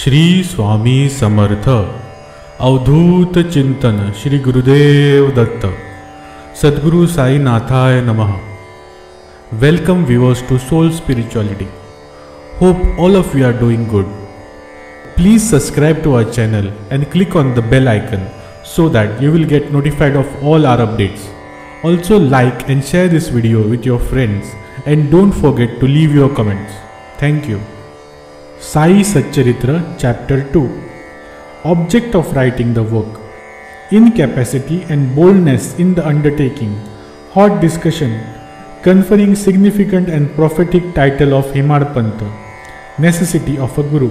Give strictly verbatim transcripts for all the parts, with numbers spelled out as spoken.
श्री स्वामी समर्थ। अवधूत चिंतन श्री गुरुदेव दत्त। सदगुरु साई नाथाय नमः। Welcome viewers to Soul Spirituality. Hope all of you are doing good. Please subscribe to our channel and click on the bell icon so that you will get notified of all our updates. Also like and share this video with your friends and don't forget to leave your comments. Thank you. Sai Satcharitra Chapter two. Object of writing the work: incapacity and boldness in the undertaking. Hot discussion conferring significant and prophetic title of Hemadpant. Necessity of a Guru.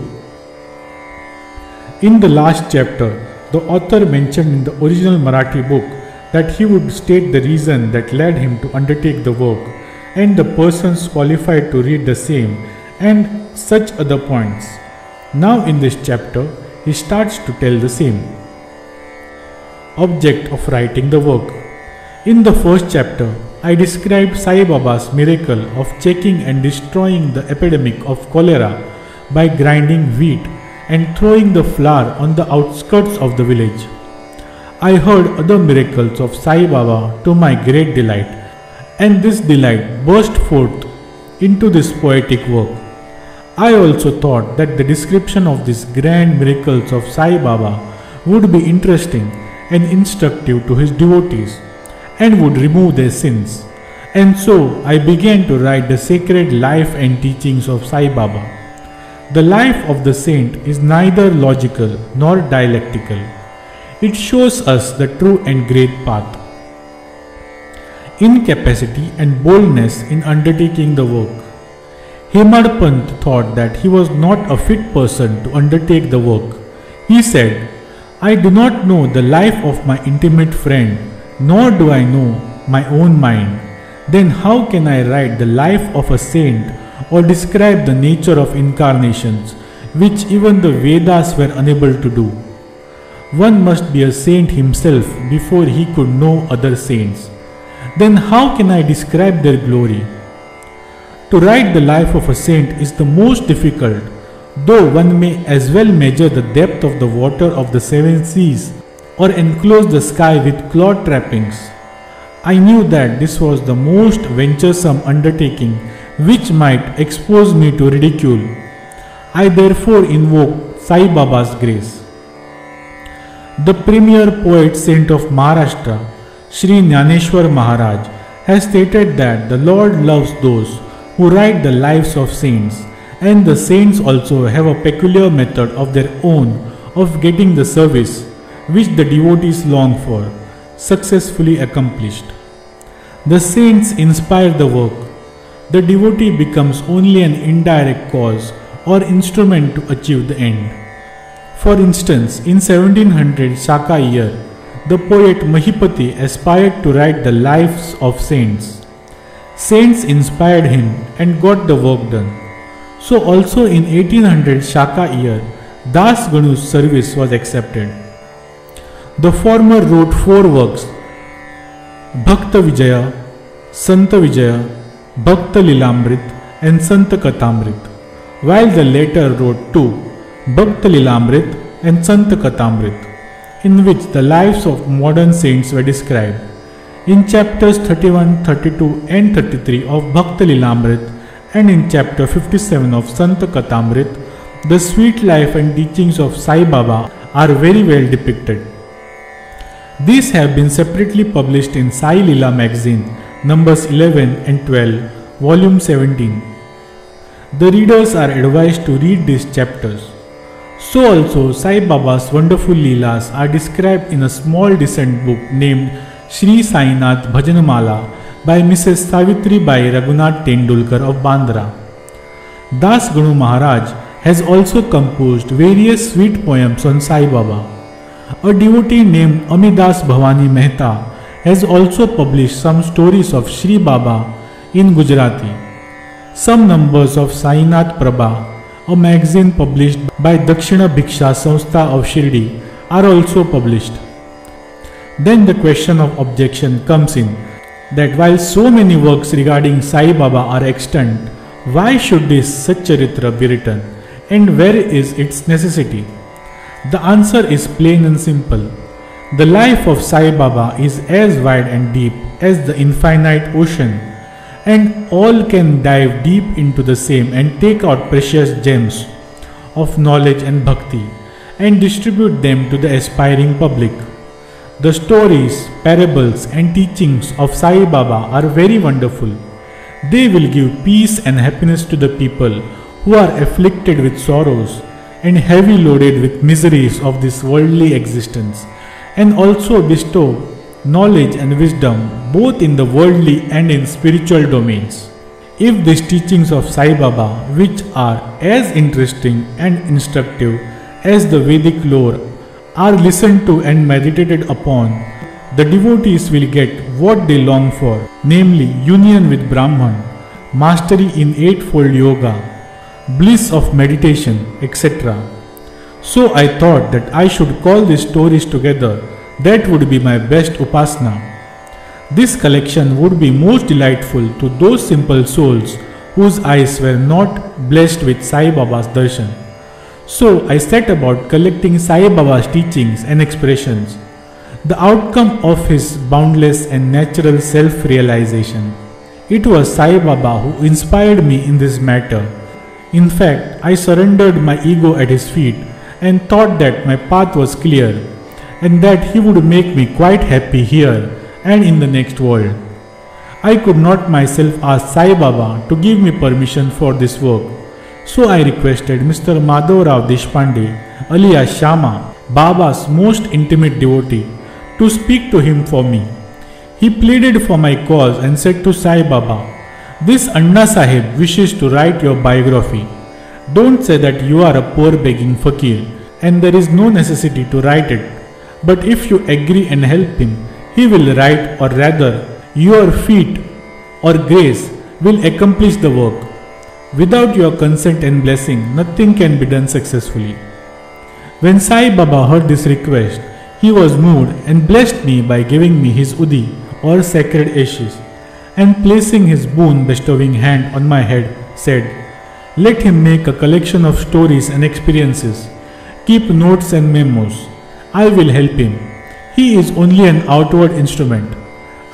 In the last chapter, the author mentioned in the original Marathi book that he would state the reason that led him to undertake the work and the persons qualified to read the same and such other points. Now in this chapter, he starts to tell the same. Object of writing the work. In the first chapter, I described Sai Baba's miracle of checking and destroying the epidemic of cholera by grinding wheat and throwing the flour on the outskirts of the village. I heard other miracles of Sai Baba to my great delight, and this delight burst forth into this poetic work. I also thought that the description of these grand miracles of Sai Baba would be interesting and instructive to his devotees and would remove their sins. And so I began to write the sacred life and teachings of Sai Baba. The life of the saint is neither logical nor dialectical. It shows us the true and great path. Incapacity and boldness in undertaking the work. Hemadpant thought that he was not a fit person to undertake the work. He said, "I do not know the life of my intimate friend, nor do I know my own mind. Then how can I write the life of a saint or describe the nature of incarnations, which even the Vedas were unable to do? One must be a saint himself before he could know other saints. Then how can I describe their glory?" To write the life of a saint is the most difficult, though one may as well measure the depth of the water of the seven seas or enclose the sky with cloth trappings. I knew that this was the most venturesome undertaking which might expose me to ridicule. I therefore invoked Sai Baba's grace. The premier poet saint of Maharashtra, Shri Nyaneshwar Maharaj, has stated that the Lord loves those who write the lives of saints, and the saints also have a peculiar method of their own of getting the service which the devotees long for successfully accomplished. The saints inspire the work. The devotee becomes only an indirect cause or instrument to achieve the end. For instance, in seventeen hundred Shaka year, the poet Mahipati aspired to write the lives of saints. Saints inspired him and got the work done. So also in eighteen hundred Shaka year, Das Guru's service was accepted. The former wrote four works: Bhaktavijaya, Santavijaya, Bhaktalilamrit and Santkathamrit, while the latter wrote two, Bhaktalilamrit and Santkathamrit, in which the lives of modern saints were described. In chapters thirty-one, thirty-two and thirty-three of Bhaktalilamrit and in chapter fifty-seven of Santkathamrit, the sweet life and teachings of Sai Baba are very well depicted. These have been separately published in Sai Lila magazine, numbers eleven and twelve, volume seventeen. The readers are advised to read these chapters. So also Sai Baba's wonderful Leelas are described in a small descent book named Shri Sainath Bhajanamala by Missus Savitri Bhai Raghunath Tendulkar of Bandra. Das Guru Maharaj has also composed various sweet poems on Sai Baba. A devotee named Amidas Bhavani Mehta has also published some stories of Shri Baba in Gujarati. Some numbers of Sainath Prabha, a magazine published by Dakshina Bhiksha Bhikshasamstha of Shirdi, are also published. Then the question of objection comes in, that while so many works regarding Sai Baba are extant, why should this Satcharitra be written and where is its necessity? The answer is plain and simple. The life of Sai Baba is as wide and deep as the infinite ocean, and all can dive deep into the same and take out precious gems of knowledge and bhakti and distribute them to the aspiring public. The stories, parables and teachings of Sai Baba are very wonderful. They will give peace and happiness to the people who are afflicted with sorrows and heavy loaded with miseries of this worldly existence, and also bestow knowledge and wisdom both in the worldly and in spiritual domains. If these teachings of Sai Baba, which are as interesting and instructive as the Vedic lore, are listened to and meditated upon, the devotees will get what they long for, namely union with Brahman, mastery in eightfold yoga, bliss of meditation, et cetera. So I thought that I should call these stories together. That would be my best upasana. This collection would be most delightful to those simple souls whose eyes were not blessed with Sai Baba's darshan. So I set about collecting Sai Baba's teachings and expressions, the outcome of his boundless and natural self-realization. It was Sai Baba who inspired me in this matter. In fact, I surrendered my ego at his feet and thought that my path was clear, and that he would make me quite happy here and in the next world. I could not myself ask Sai Baba to give me permission for this work, so I requested Mister Madhav Rao Deshpande, alias Shama, Baba's most intimate devotee, to speak to him for me. He pleaded for my cause and said to Sai Baba, "This Anna Sahib wishes to write your biography. Don't say that you are a poor begging fakir and there is no necessity to write it. But if you agree and help him, he will write, or rather, your feet or grace will accomplish the work. Without your consent and blessing, nothing can be done successfully." When Sai Baba heard this request, he was moved and blessed me by giving me his udi or sacred ashes, and placing his boon bestowing hand on my head, said, "Let him make a collection of stories and experiences. Keep notes and memos. I will help him. He is only an outward instrument.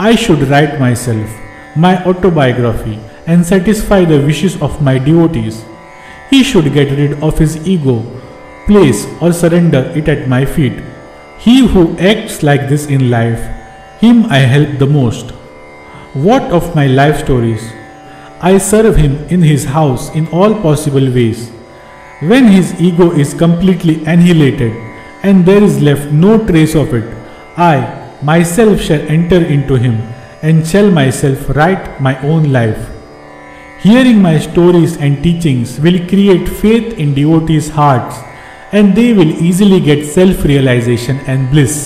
I should write myself, my autobiography, and satisfy the wishes of my devotees. He should get rid of his ego, place or surrender it at my feet. He who acts like this in life, him I help the most. What of my life stories? I serve him in his house in all possible ways. When his ego is completely annihilated, and there is left no trace of it, I myself shall enter into him and shall myself write my own life. Hearing my stories and teachings will create faith in devotees' hearts, and they will easily get self-realization and bliss.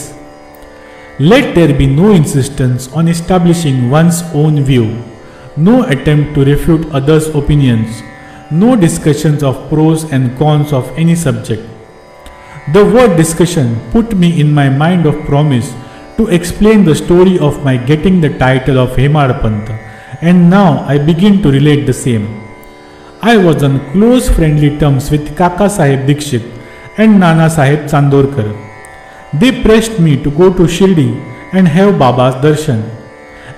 Let there be no insistence on establishing one's own view, no attempt to refute others' opinions, no discussions of pros and cons of any subject. The word discussion put me in my mind of promise to explain the story of my getting the title of Hemadpant, and now I begin to relate the same. I was on close friendly terms with Kakasaheb Dikshit and Nana Sahib Chandorkar. They pressed me to go to Shirdi and have Baba's darshan,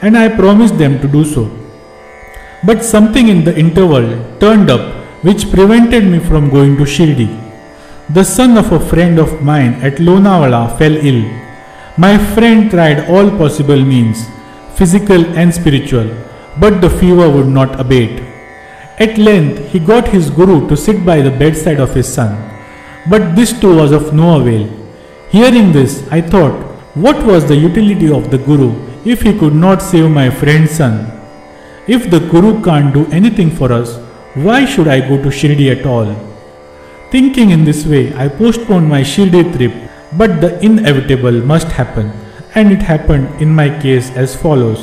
and I promised them to do so. But something in the interval turned up which prevented me from going to Shirdi. The son of a friend of mine at Lonavala fell ill. My friend tried all possible means, physical and spiritual, but the fever would not abate. At length he got his guru to sit by the bedside of his son, but this too was of no avail. Hearing this, I thought, what was the utility of the guru if he could not save my friend's son? If the guru can't do anything for us, why should I go to Shirdi at all? Thinking in this way, I postponed my Shirdi trip, but the inevitable must happen, and it happened in my case as follows.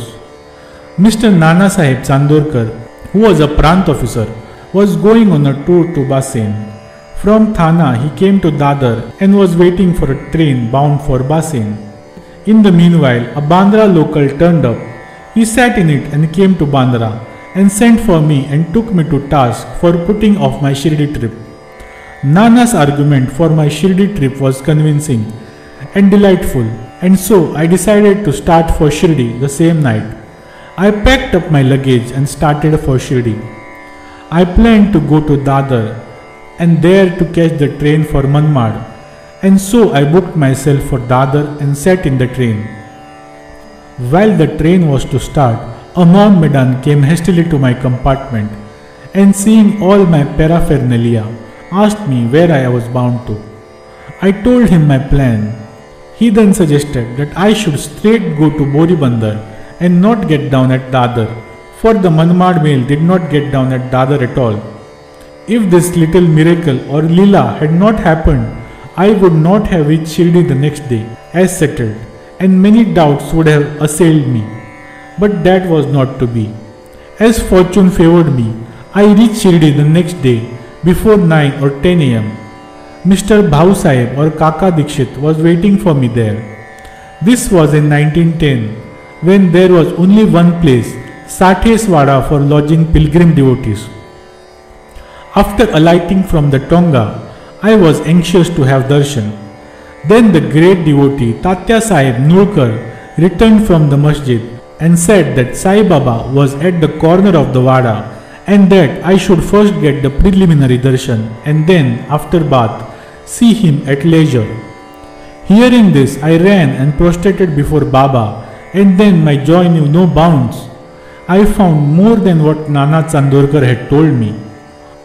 Mister Nana Sahib Chandorkar, who was a Prant officer, was going on a tour to Basen. From Thana he came to Dadar and was waiting for a train bound for Basen. In the meanwhile, a Bandra local turned up. He sat in it and came to Bandra and sent for me and took me to task for putting off my Shirdi trip. Nana's argument for my Shirdi trip was convincing and delightful, and so I decided to start for Shirdi the same night. I packed up my luggage and started for Shirdi. I planned to go to Dadar and there to catch the train for Manmad, and so I booked myself for Dadar and sat in the train. While the train was to start, a non-Medan came hastily to my compartment and, seeing all my paraphernalia, asked me where I was bound to. I told him my plan. He then suggested that I should straight go to Boribandar and not get down at Dadar, for the Manmad mail did not get down at Dadar at all. If this little miracle or Leela had not happened, I would not have reached Shirdi the next day, as settled, and many doubts would have assailed me. But that was not to be. As fortune favoured me, I reached Shirdi the next day before nine or ten a m Mister Bhau Saheb or Kaka Dikshit was waiting for me there. This was in nineteen ten, when there was only one place, Sateswada, for lodging pilgrim devotees. After alighting from the Tonga, I was anxious to have darshan. Then the great devotee Tatya Saib Nurkar returned from the masjid and said that Sai Baba was at the corner of the Wada and that I should first get the preliminary darshan and then, after bath, see him at leisure. Hearing this, I ran and prostrated before Baba, and then my joy knew no bounds. I found more than what Nana Chandorkar had told me.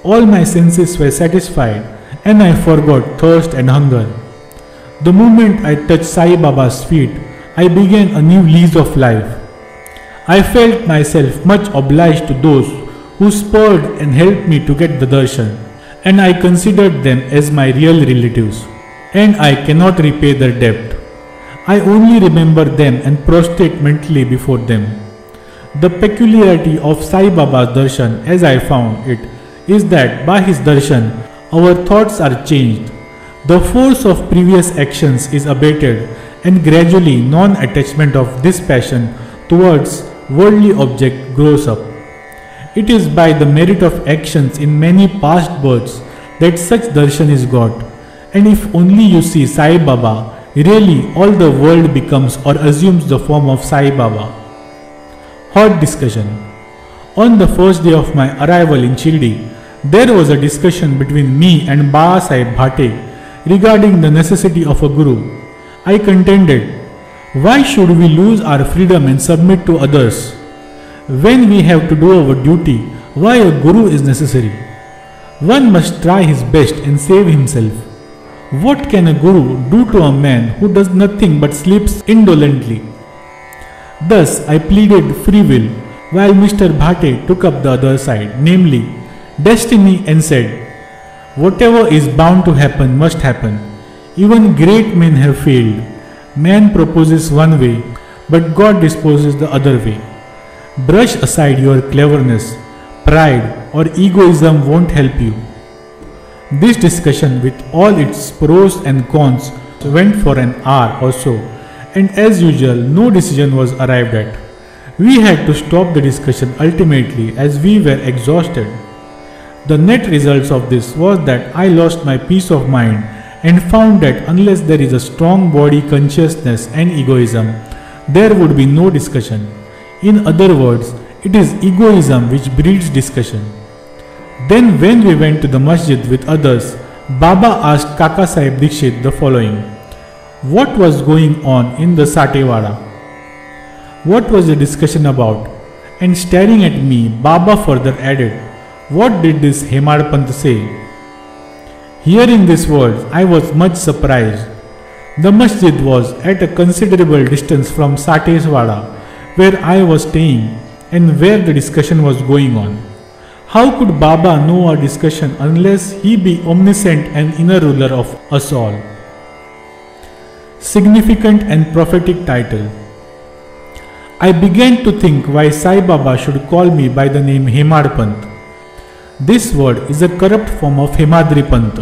All my senses were satisfied, and I forgot thirst and hunger. The moment I touched Sai Baba's feet, I began a new lease of life. I felt myself much obliged to those who spurred and helped me to get the darshan, and I considered them as my real relatives, and I cannot repay their debt. I only remember them and prostrate mentally before them. The peculiarity of Sai Baba's darshan, as I found it, is that by his darshan, our thoughts are changed, the force of previous actions is abated, and gradually non-attachment of this passion towards worldly object grows up. It is by the merit of actions in many past births that such darshan is got, and if only you see Sai Baba, really all the world becomes or assumes the form of Sai Baba. Hot discussion. On the first day of my arrival in Shirdi, there was a discussion between me and Ba Sai Bhate regarding the necessity of a guru. I contended, why should we lose our freedom and submit to others? When we have to do our duty, why a guru is necessary? One must try his best and save himself. What can a guru do to a man who does nothing but sleeps indolently? Thus I pleaded free will, while Mister Bhate took up the other side, namely, destiny, and said, whatever is bound to happen must happen. Even great men have failed. Man proposes one way, but God disposes the other way. Brush aside your cleverness, pride, or egoism won't help you. This discussion, with all its pros and cons, went for an hour or so, and as usual, no decision was arrived at. We had to stop the discussion ultimately, as we were exhausted. The net results of this was that I lost my peace of mind and found that unless there is a strong body consciousness and egoism, there would be no discussion. In other words, it is egoism which breeds discussion. Then when we went to the masjid with others, Baba asked Kakasaheb Dikshit the following. What was going on in the Satewada? What was the discussion about? And staring at me, Baba further added, what did this Hemadpant say? Hearing these words, I was much surprised. The masjid was at a considerable distance from Sateswada, where I was staying and where the discussion was going on. How could Baba know our discussion unless he be omniscient and inner ruler of us all? Significant and prophetic title. I began to think why Sai Baba should call me by the name Hemadpant. This word is a corrupt form of Hemadripant.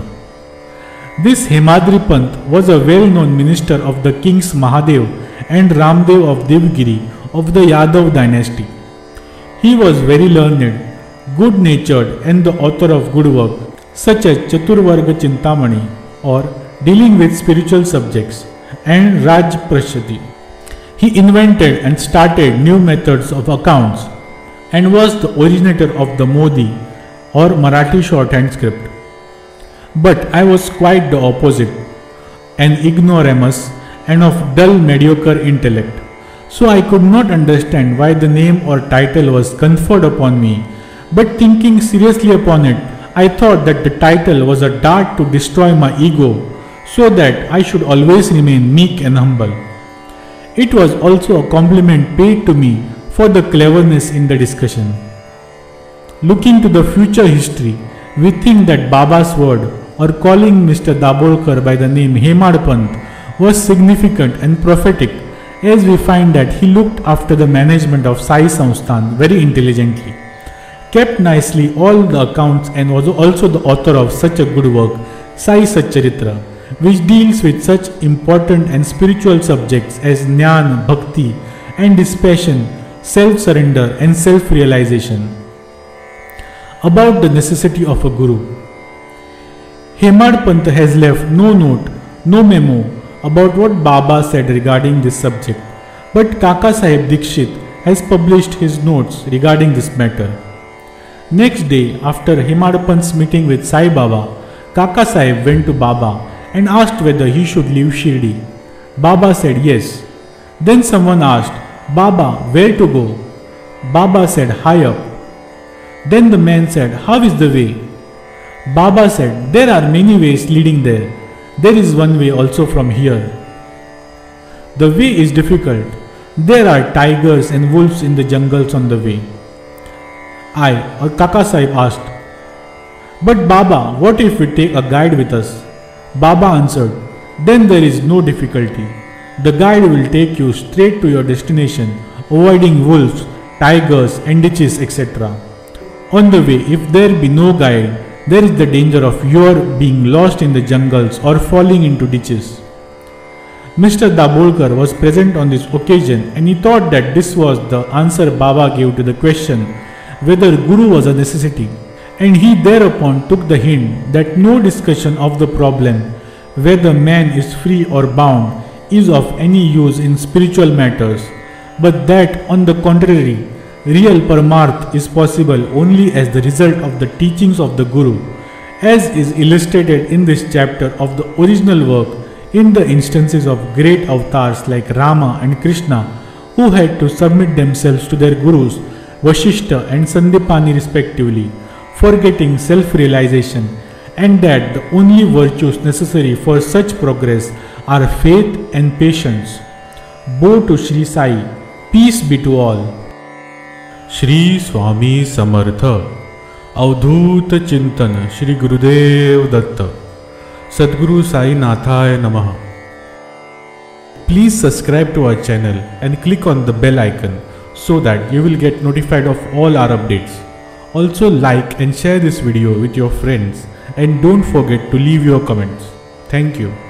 This Hemadripant was a well-known minister of the kings Mahadev and Ramdev of Devgiri of the Yadav dynasty. He was very learned, good-natured, and the author of good work, such as Chaturvarga Chintamani or dealing with spiritual subjects and Raj Prashadi. He invented and started new methods of accounts and was the originator of the Modi or Marathi shorthand script. But I was quite the opposite, an ignoramus and of dull mediocre intellect, so I could not understand why the name or title was conferred upon me, but thinking seriously upon it, I thought that the title was a dart to destroy my ego so that I should always remain meek and humble. It was also a compliment paid to me for the cleverness in the discussion. Looking to the future history, we think that Baba's word or calling Mister Dabolkar by the name Hemadpant was significant and prophetic, as we find that he looked after the management of Sai Samsthan very intelligently, kept nicely all the accounts, and was also the author of such a good work, Sai Satcharitra, which deals with such important and spiritual subjects as Jnana, Bhakti and dispassion, self-surrender and self-realization. About the necessity of a Guru, Hemadpant has left no note, no memo about what Baba said regarding this subject, but Kakasaheb Dikshit has published his notes regarding this matter. Next day, after Hemadpant's meeting with Sai Baba, Kakasaheb went to Baba and asked whether he should leave Shirdi. Baba said yes. Then someone asked, "Baba, where to go?" Baba said, "High up." Then the man said, "How is the way?" Baba said, "There are many ways leading there. There is one way also from here. The way is difficult. There are tigers and wolves in the jungles on the way." I, or Kakasaheb, asked, "But Baba, what if we take a guide with us?" Baba answered, "Then there is no difficulty. The guide will take you straight to your destination, avoiding wolves, tigers and ditches, et cetera. On the way, if there be no guide, there is the danger of your being lost in the jungles or falling into ditches." Mister Dabolkar was present on this occasion, and he thought that this was the answer Baba gave to the question whether Guru was a necessity, and he thereupon took the hint that no discussion of the problem whether man is free or bound is of any use in spiritual matters, but that on the contrary, real Paramarth is possible only as the result of the teachings of the Guru, as is illustrated in this chapter of the original work in the instances of great avatars like Rama and Krishna, who had to submit themselves to their Gurus, Vasishta and Sandipani respectively, forgetting self-realization, and that the only virtues necessary for such progress are faith and patience. Bow to Shri Sai. Peace be to all. Shri Swami Samarth. अवधूत चिंतन श्री गुरुदेव दत्त. सदगुरु साई नाथाय नमः. Please subscribe to our channel and click on the bell icon so that you will get notified of all our updates. Also like and share this video with your friends and don't forget to leave your comments. Thank you.